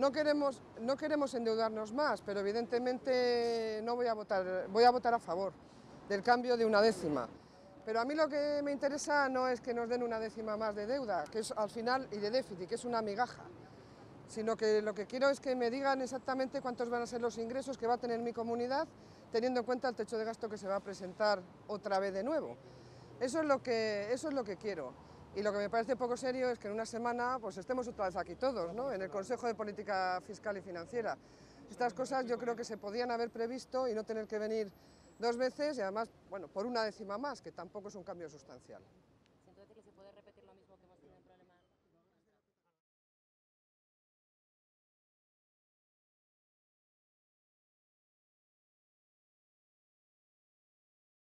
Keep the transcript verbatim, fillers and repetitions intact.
No queremos, no queremos endeudarnos más, pero evidentemente no voy a votar, voy a votar a favor del cambio de una décima. Pero a mí lo que me interesa no es que nos den una décima más de deuda, que es al final, y de déficit, que es una migaja, sino que lo que quiero es que me digan exactamente cuántos van a ser los ingresos que va a tener mi comunidad, teniendo en cuenta el techo de gasto que se va a presentar otra vez de nuevo. Eso es lo que, eso es lo que quiero. Y lo que me parece poco serio es que en una semana pues estemos otra vez aquí todos, ¿no?, en el Consejo de Política Fiscal y Financiera. Estas cosas yo creo que se podían haber previsto y no tener que venir dos veces, y además, bueno, por una décima más, que tampoco es un cambio sustancial.